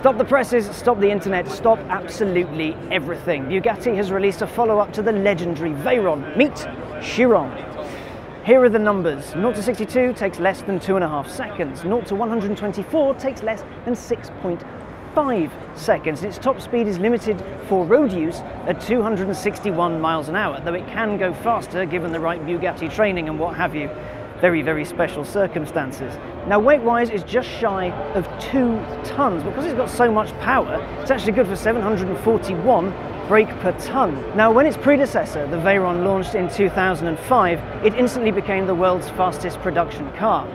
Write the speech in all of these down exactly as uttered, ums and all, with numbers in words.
Stop the presses, stop the internet, stop absolutely everything. Bugatti has released a follow-up to the legendary Veyron. Meet Chiron. Here are the numbers. zero to sixty-two takes less than two and a half seconds. zero to one hundred twenty-four takes less than six point five seconds. Its top speed is limited for road use at two hundred sixty-one miles an hour, though it can go faster given the right Bugatti training and what have you. Very, very special circumstances. Now, weight-wise, it's just shy of two tons. Because it's got so much power, it's actually good for seven hundred forty-one brake per ton. Now, when its predecessor, the Veyron, launched in two thousand five, it instantly became the world's fastest production car.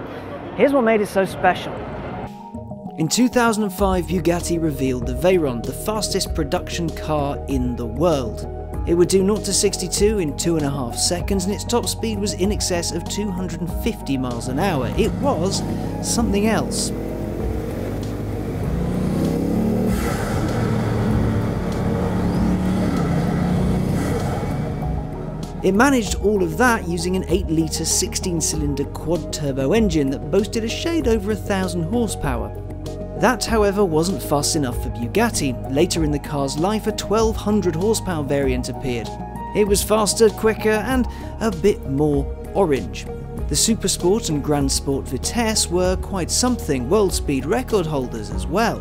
Here's what made it so special. In two thousand five, Bugatti revealed the Veyron, the fastest production car in the world. It would do zero to sixty-two in two and a half seconds, and its top speed was in excess of two hundred fifty miles an hour. It was something else. It managed all of that using an eight litre sixteen cylinder quad-turbo engine that boasted a shade over a thousand horsepower. That, however, wasn't fast enough for Bugatti. Later in the car's life, a twelve hundred horsepower variant appeared. It was faster, quicker, and a bit more orange. The Supersport and Grand Sport Vitesse were quite something, world speed record holders as well.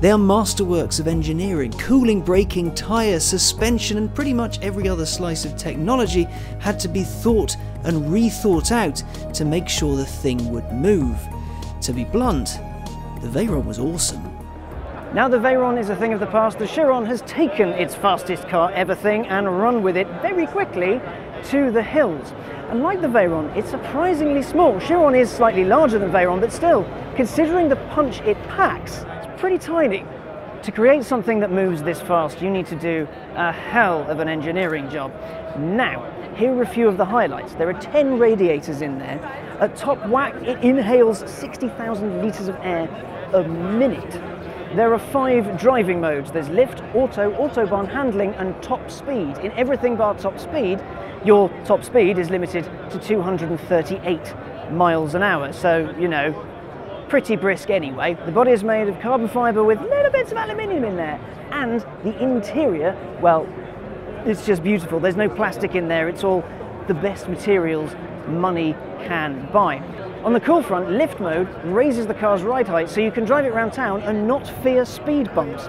They are masterworks of engineering. Cooling, braking, tyre, suspension, and pretty much every other slice of technology had to be thought and rethought out to make sure the thing would move. To be blunt, the Veyron was awesome. Now the Veyron is a thing of the past. The Chiron has taken its fastest car ever thing and run with it very quickly to the hills. And like the Veyron, it's surprisingly small. Chiron is slightly larger than Veyron, but still, considering the punch it packs, it's pretty tiny. To create something that moves this fast, you need to do a hell of an engineering job. Now, here are a few of the highlights. There are ten radiators in there. At top whack, it inhales sixty thousand litres of air a minute. There are five driving modes. There's lift, auto, autobahn handling, and top speed. In everything bar top speed, your top speed is limited to two hundred thirty-eight miles an hour. So, you know, pretty brisk anyway. The body is made of carbon fibre with little bits of aluminium in there. And the interior, well, it's just beautiful. There's no plastic in there. It's all the best materials money can buy. On the cool front, lift mode raises the car's ride height so you can drive it around town and not fear speed bumps.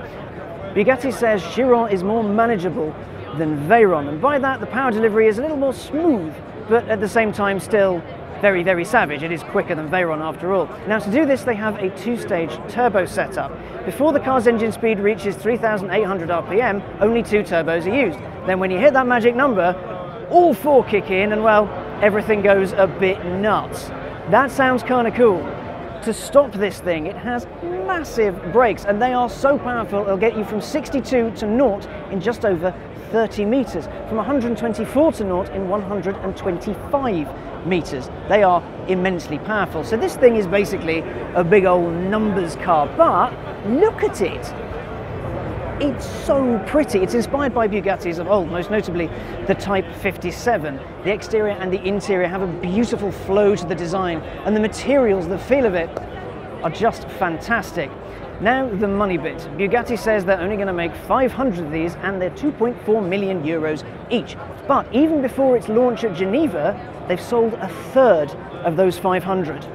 Bugatti says Chiron is more manageable than Veyron, and by that the power delivery is a little more smooth, but at the same time still very, very savage. It is quicker than Veyron after all. Now, to do this, they have a two-stage turbo setup. Before the car's engine speed reaches three thousand eight hundred R P M, only two turbos are used. Then when you hit that magic number, all four kick in and, well, everything goes a bit nuts. That sounds kind of cool. To stop this thing, it has massive brakes, and they are so powerful, it'll get you from sixty-two to naught in just over thirty metres, from one hundred twenty-four to naught in one hundred twenty-five metres. They are immensely powerful. So this thing is basically a big old numbers car, but look at it. It's so pretty. It's inspired by Bugattis of old, most notably the Type fifty-seven. The exterior and the interior have a beautiful flow to the design, and the materials, the feel of it, are just fantastic. Now the money bit. Bugatti says they're only going to make five hundred of these, and they're two point four million euros each. But even before its launch at Geneva, they've sold a third of those five hundred.